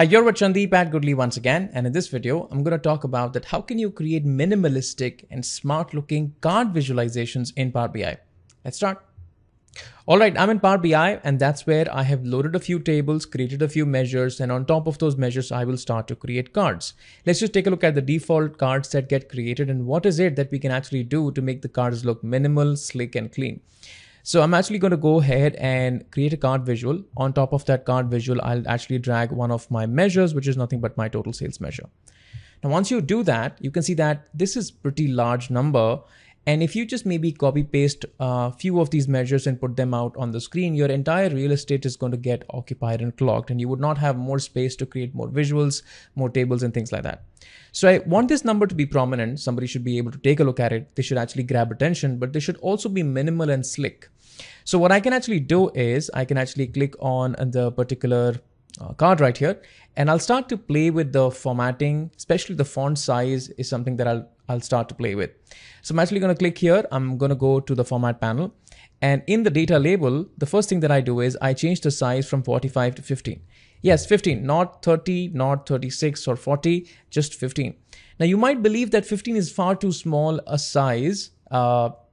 Hi, you're with Chandi, Pat Goodly once again, and in this video, I'm going to talk about that how can you create minimalistic and smart looking card visualizations in Power BI. Let's start. All right, I'm in Power BI, and that's where I have loaded a few tables, created a few measures, and on top of those measures, I will start to create cards. Let's just take a look at the default cards that get created and what is it that we can actually do to make the cards look minimal, slick, and clean. So I'm actually going to go ahead and create a card visual. On top of that card visual, I'll actually drag one of my measures, which is nothing but my total sales measure. Now, once you do that, you can see that this is a pretty large number. And if you just maybe copy paste a few of these measures and put them out on the screen, your entire real estate is going to get occupied and clogged, and you would not have more space to create more visuals, more tables and things like that. So I want this number to be prominent. Somebody should be able to take a look at it. They should actually grab attention, but they should also be minimal and slick. So what I can actually do is I can actually click on the particular card right here, and I'll start to play with the formatting, especially the font size is something that I'll start to play with. So I'm actually going to click here. I'm going to go to the format panel, and in the data label, the first thing that I do is I change the size from 45 to 15. Yes, 15, not 30, not 36 or 40, just 15. Now you might believe that 15 is far too small a size.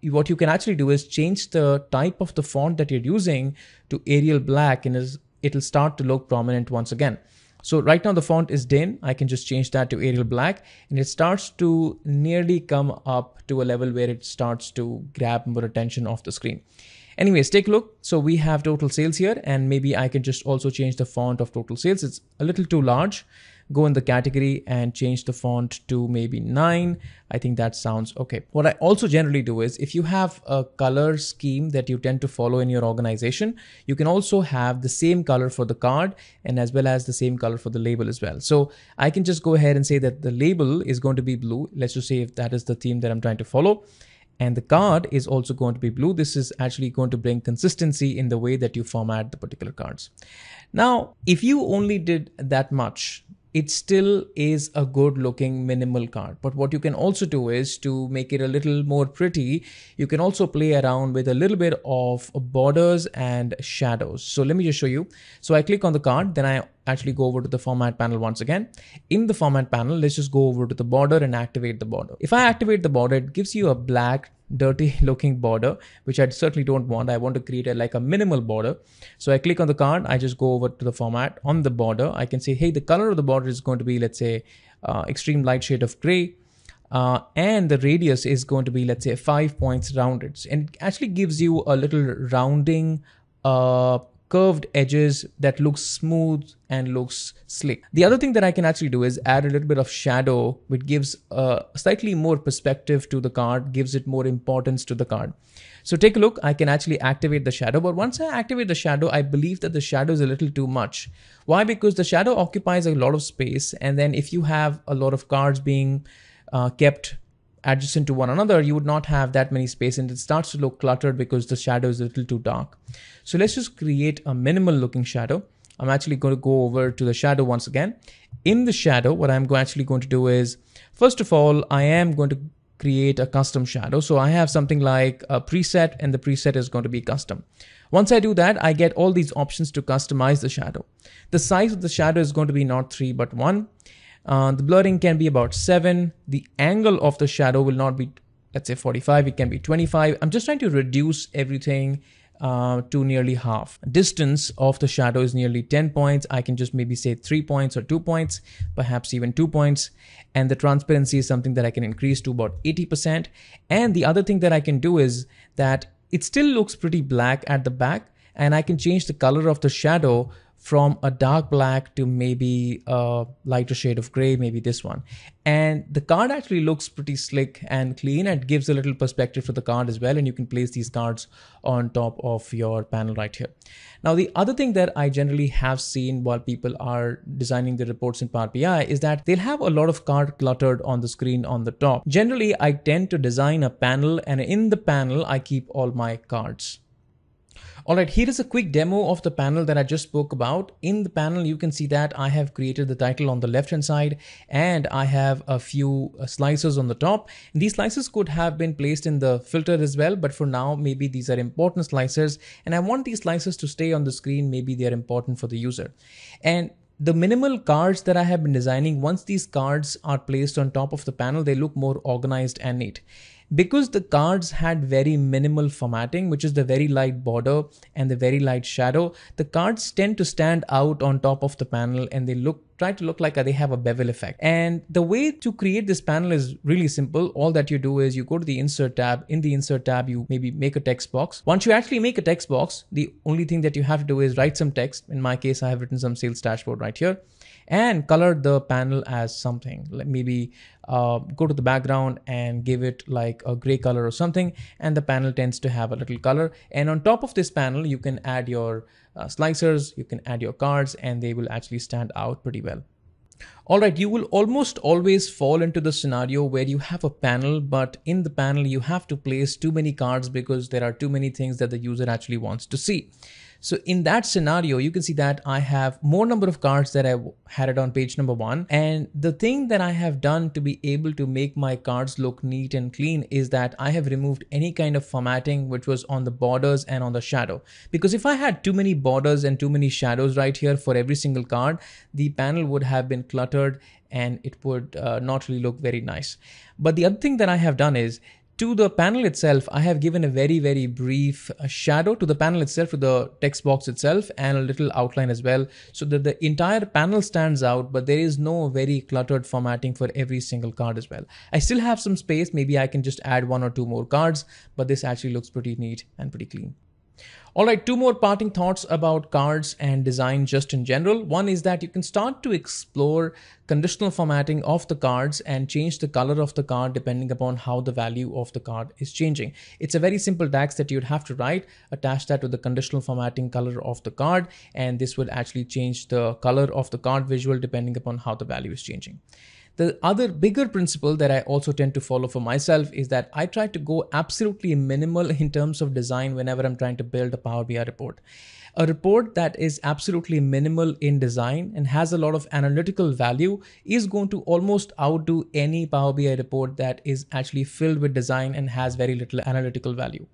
What you can actually do is change the type of the font that you're using to Arial Black, and it'll start to look prominent once again. So right now the font is dim. I can just change that to Arial Black, and it starts to nearly come up to a level where it starts to grab more attention off the screen. Anyways, take a look. So we have total sales here, and maybe I can just also change the font of total sales. It's a little too large. Go in the category and change the font to maybe 9. I think that sounds okay. What I also generally do is if you have a color scheme that you tend to follow in your organization, you can also have the same color for the card and as well as the same color for the label as well. So I can just go ahead and say that the label is going to be blue. Let's just say if that is the theme that I'm trying to follow. And the card is also going to be blue. This is actually going to bring consistency in the way that you format the particular cards. Now, if you only did that much, it still is a good looking minimal card. But what you can also do is to make it a little more pretty, you can also play around with a little bit of borders and shadows. So let me just show you. So I click on the card, then I actually go over to the format panel once again. In the format panel, let's just go over to the border and activate the border. If I activate the border, it gives you a black, dirty looking border, which I certainly don't want. I want to create like a minimal border. So I click on the card. I just go over to the format on the border. I can say, hey, the color of the border is going to be, let's say, extreme light shade of gray. And the radius is going to be, let's say, 5 points rounded. And it actually gives you a little rounding curved edges that looks smooth and looks slick. The other thing that I can actually do is add a little bit of shadow, which gives slightly more perspective to the card, gives it more importance to the card. So take a look, I can actually activate the shadow, but once I activate the shadow, I believe that the shadow is a little too much. Why? Because the shadow occupies a lot of space, and then if you have a lot of cards being kept adjacent to one another, you would not have that many space, and it starts to look cluttered because the shadow is a little too dark. So let's just create a minimal looking shadow. I'm actually going to go over to the shadow once again. In the shadow, what I'm actually going to do is, first of all, I am going to create a custom shadow. So I have something like a preset, and the preset is going to be custom. Once I do that, I get all these options to customize the shadow. The size of the shadow is going to be not 3 but 1. The blurring can be about 7. The angle of the shadow will not be, let's say, 45. It can be 25. I'm just trying to reduce everything to nearly half. Distance of the shadow is nearly 10 points. I can just maybe say 3 points or 2 points, perhaps even 2 points. And the transparency is something that I can increase to about 80%. And the other thing that I can do is that it still looks pretty black at the back, and I can change the color of the shadow from a dark black to maybe a lighter shade of gray, maybe this one. And the card actually looks pretty slick and clean, and gives a little perspective to the card as well. And you can place these cards on top of your panel right here. Now, the other thing that I generally have seen while people are designing the reports in Power BI is that they'll have a lot of card cluttered on the screen on the top. Generally, I tend to design a panel, and in the panel, I keep all my cards. All right, here is a quick demo of the panel that I just spoke about. In the panel, you can see that I have created the title on the left-hand side, and I have a few slices on the top. And these slices could have been placed in the filter as well, but for now, maybe these are important slices, and I want these slices to stay on the screen. Maybe they are important for the user. And The minimal cards that I have been designing, once these cards are placed on top of the panel, they look more organized and neat. Because the cards had very minimal formatting, which is the very light border and the very light shadow, the cards tend to stand out on top of the panel and they try to look like they have a bevel effect. And the way to create this panel is really simple. All that you do is you go to the insert tab. In the insert tab, you maybe make a text box. Once you actually make a text box, the only thing that you have to do is write some text. In my case, I have written some sales dashboard right here and color the panel as something. Maybe go to the background and give it like a gray color or something. And the panel tends to have a little color. And on top of this panel, you can add your slicers, you can add your cards, and they will actually stand out pretty well. All right, you will almost always fall into the scenario where you have a panel, but in the panel, you have to place too many cards because there are too many things that the user actually wants to see. So in that scenario, you can see that I have more number of cards that I had it on page number 1. And the thing that I have done to be able to make my cards look neat and clean is that I have removed any kind of formatting which was on the borders and on the shadow. Because if I had too many borders and too many shadows right here for every single card, the panel would have been cluttered and it would not really look very nice. But the other thing that I have done is, to the panel itself, I have given a very brief shadow to the panel itself, to the text box itself, and a little outline as well, so that the entire panel stands out, but there is no very cluttered formatting for every single card as well. I still have some space. Maybe I can just add 1 or 2 more cards, but this actually looks pretty neat and pretty clean. All right, 2 more parting thoughts about cards and design just in general. One is that you can start to explore conditional formatting of the cards and change the color of the card depending upon how the value of the card is changing. It's a very simple DAX that you'd have to write, attach that to the conditional formatting color of the card, and this will actually change the color of the card visual depending upon how the value is changing. The other bigger principle that I also tend to follow for myself is that I try to go absolutely minimal in terms of design whenever I'm trying to build a Power BI report. A report that is absolutely minimal in design and has a lot of analytical value is going to almost outdo any Power BI report that is actually filled with design and has very little analytical value.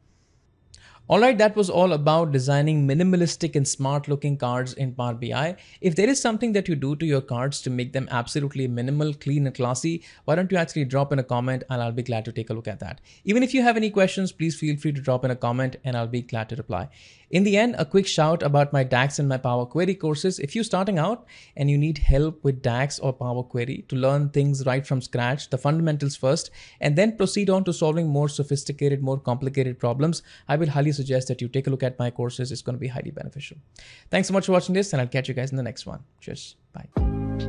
Alright, that was all about designing minimalistic and smart looking cards in Power BI. If there is something that you do to your cards to make them absolutely minimal, clean and classy, why don't you actually drop in a comment and I'll be glad to take a look at that. Even if you have any questions, please feel free to drop in a comment and I'll be glad to reply. In the end, a quick shout about my DAX and my Power Query courses. If you're starting out and you need help with DAX or Power Query to learn things right from scratch, the fundamentals first, and then proceed on to solving more sophisticated, more complicated problems, I will highly suggest that you take a look at my courses. It's going to be highly beneficial. Thanks so much for watching this, and I'll catch you guys in the next one. Cheers. Bye.